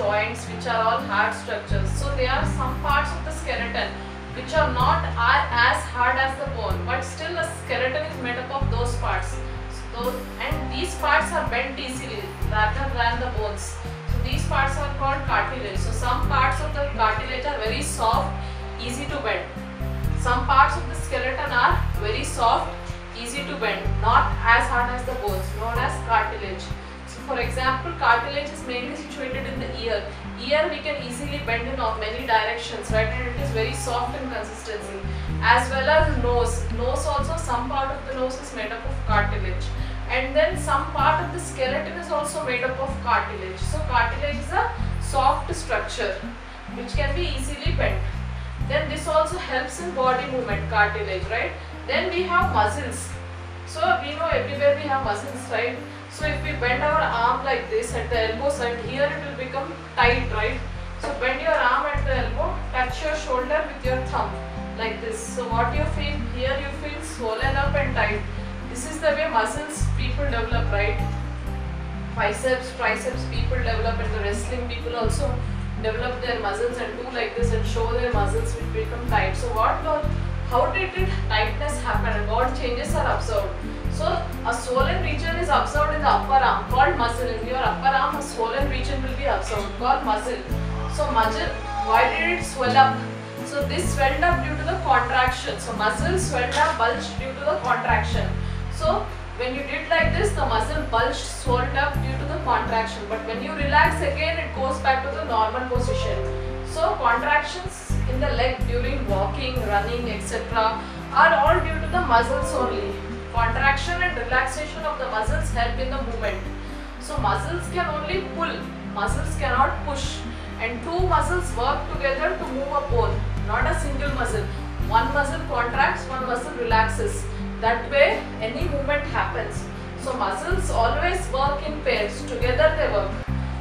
joints, which are all hard structures. So there are some parts of the skeleton which are not as hard as the bone, but still the skeleton is made up of those parts. So and these parts are bent easily rather than the bones. So these parts are called cartilage. So some parts of the cartilage are very soft, easy to bend. Some parts of the skeleton are very soft, easy to bend, not as hard as the bones, known as cartilage. So for example, cartilage is mainly situated in the ear. Ear we can easily bend in many directions, right? And it is very soft in consistency. As well as nose. Nose also, some part of the nose is made up of cartilage. And then some part of the skeleton is also made up of cartilage. So cartilage is a soft structure which can be easily bent. Then this also helps in body movement, cartilage, right? Then we have muscles. So we know everywhere we have muscles, right? So if we bend our arm like this at the elbow side, here it will become tight, right? So bend your arm at the elbow, touch your shoulder with your thumb like this. So what you feel here, you feel swollen up and tight. This is the way muscles people develop, right? Biceps, triceps people develop, and the wrestling people also develop their muscles and do like this and show their muscles which become tight. So how did tightness happen? What changes are observed? So a swollen region is observed in the upper arm called muscle. In your upper arm a swollen region will be observed called muscle. So muscle, why did it swell up? So this swelled up due to the contraction. So muscle swelled up, bulged due to the contraction. So when you did like this, the muscle bulged, swelled up due to the contraction. But when you relax again, it goes back to the normal position. So contractions in the leg during walking, running, etc. are all due to the muscles only. Contraction and relaxation of the muscles help in the movement. So muscles can only pull, muscles cannot push. And two muscles work together to move a pole, not a single muscle. One muscle contracts, one muscle relaxes. That way any movement happens. So muscles always work in pairs, together they work.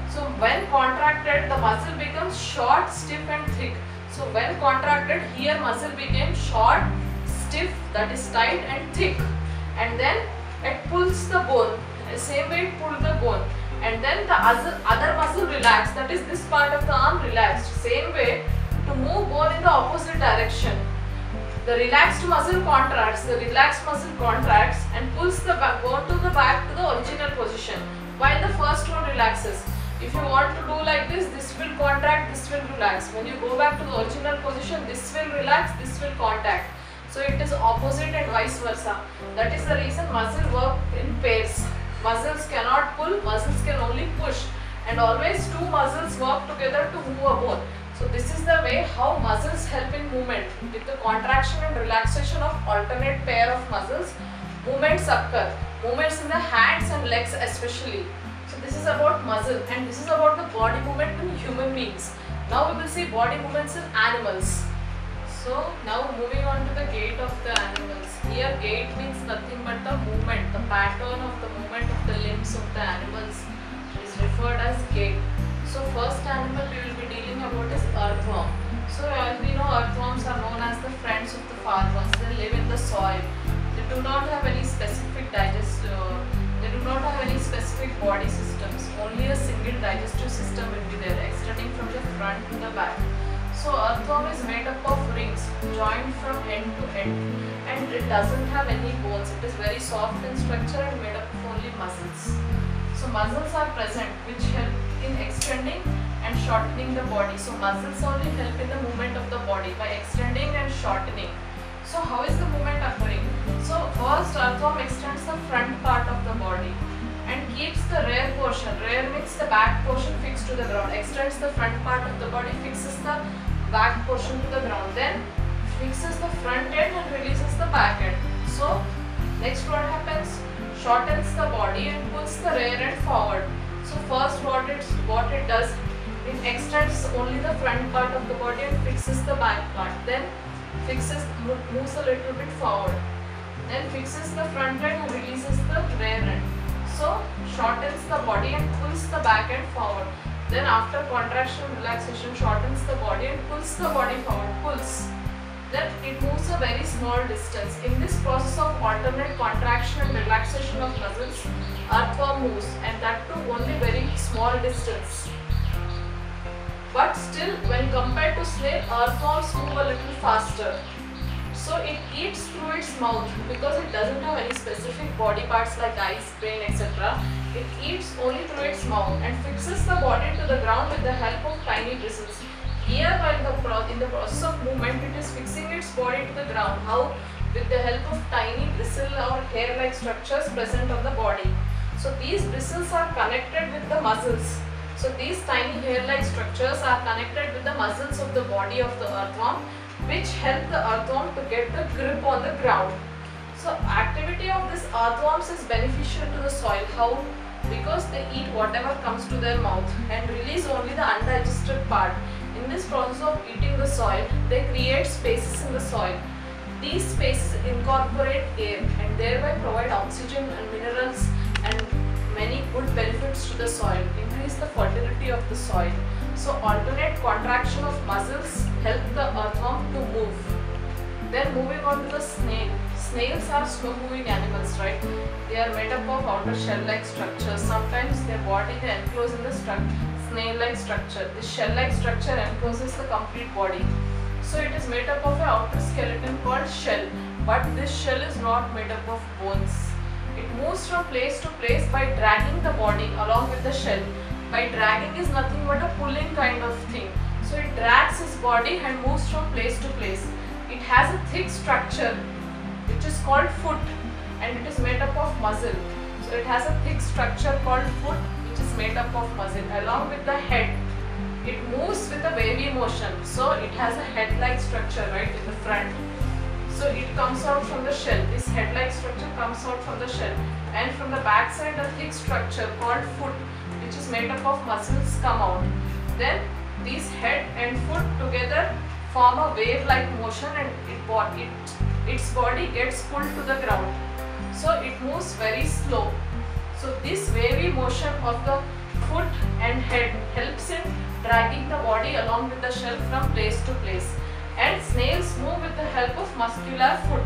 So when contracted, the muscle becomes short, stiff and thick. So when contracted, here muscle became short, stiff, that is tight and thick. And then it pulls the bone, the same way it pulled the bone. And then the other muscle relaxed, that is this part of the arm relaxed. Same way to move bone in the opposite direction. The relaxed muscle contracts, and pulls the bone to the back to the original position, while the first one relaxes. If you want to do like this, this will contract, this will relax. When you go back to the original position, this will relax, this will contract. So it is opposite and vice versa. That is the reason muscles work in pairs. Muscles cannot pull, muscles can only push. And always two muscles work together to move a bone. So this is the way how muscles help in movement. With the contraction and relaxation of alternate pair of muscles, movements occur. Movements in the hands and legs especially. So this is about muscle, and this is about the body movement in human beings. Now we will see body movements in animals. So now moving on to the gait of the animals. Here gait means nothing but the movement. The pattern of the movement of the limbs of the animals is referred as gait. So first animal we will be dealing about is earthworm. So as we know, earthworms are known as the friends of the farmers. They live in the soil. They do not have any specific body systems. Only a single digestive system will be there, extending from the front to the back. So earthworm is made up of rings joined from end to end, and it doesn't have any bones. It is very soft in structure and made up of only muscles. So muscles are present which help in extending and shortening the body. So muscles only help in the movement of the body by extending and shortening. So how is the movement occurring? So first earthworm extends the front part of the body and keeps the rear portion, the back portion fixed to the ground. Extends the front part of the body, fixes the back portion to the ground. Then fixes the front end and releases the back end. So next what happens? Shortens the body and pulls the rear end forward. So first what it does, it extends only the front part of the body and fixes the back part. Then moves a little bit forward. Then fixes the front end and releases the rear end. So shortens the body and pulls the back end forward. Then after contraction and relaxation, shortens the body and pulls the body forward. Then it moves a very small distance. In this process of alternate contraction and relaxation of muscles, earthworm moves, and that too only very small distance. but still when compared to snail, earthworms move a little faster. So it eats through its mouth because it doesn't have any specific body parts like eyes, brain, etc. It eats only through its mouth and fixes the body to the ground with the help of tiny bristles. Here while in the process of movement, it is fixing its body to the ground. How? With the help of tiny bristle or hair-like structures present on the body. So these bristles are connected with the muscles. So these tiny hair-like structures are connected with the muscles of the body of the earthworm, which help the earthworm to get the grip on the ground. So activity of this earthworms is beneficial to the soil. How? Because they eat whatever comes to their mouth and release only the undigested part. In this process of eating the soil, they create spaces in the soil. These spaces incorporate air and thereby provide oxygen and minerals and many good benefits to the soil, increase the fertility of the soil. So alternate contraction of muscles help the earthworm to move. Then moving on to the snail. Snails are slow-moving animals, right? They are made up of outer shell-like structures. Sometimes their body they enclose in the snail-like structure. This shell-like structure encloses the complete body. So it is made up of an outer skeleton called shell, but this shell is not made up of bones. It moves from place to place by dragging the body along with the shell. By dragging is nothing but a pulling kind of thing. So it drags its body and moves from place to place. It has a thick structure which is called foot and it is made up of muscle. So it has a thick structure called foot which is made up of muscle along with the head. It moves with a wavy motion, so it has a head-like structure right in the front. So it comes out from the shell. This head-like structure comes out from the shell, and from the back side a thick structure called foot, which is made up of muscles, come out. Then these head and foot together form a wave-like motion, and its body gets pulled to the ground. So it moves very slow. So this wavy motion of the foot and head helps it dragging the body along with the shell from place to place. And snails move with the help of muscular foot,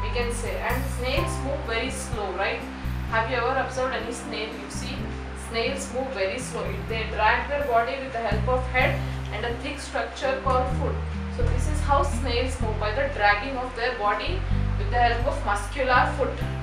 we can say. And snails move very slow, right? Have you ever observed any snail? You see, snails move very slow. They drag their body with the help of head and a thick structure called foot. So this is how snails move, by the dragging of their body with the help of muscular foot.